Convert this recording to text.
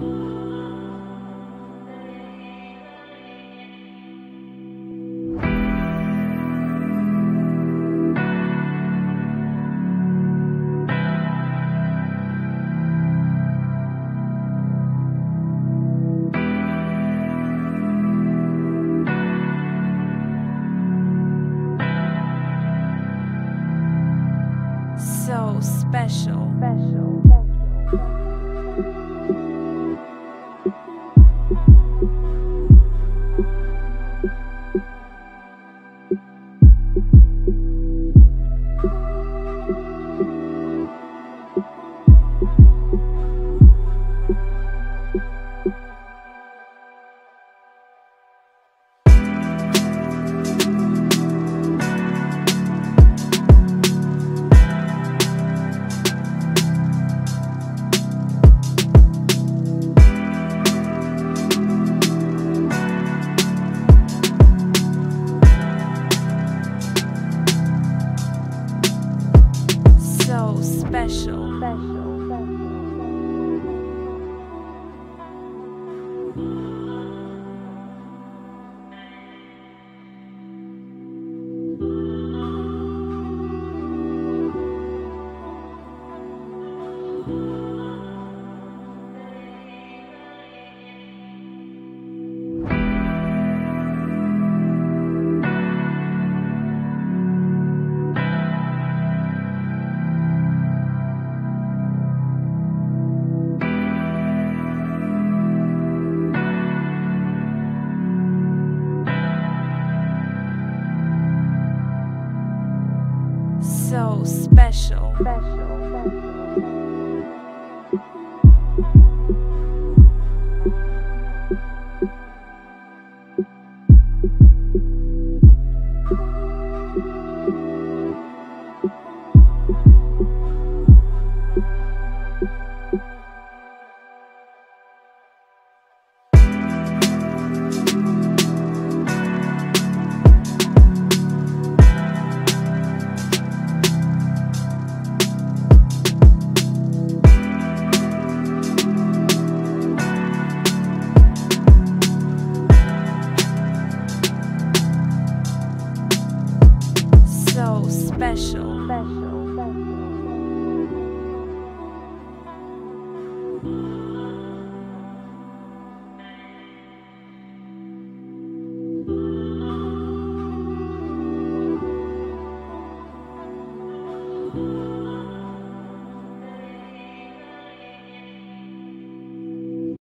soSpecial.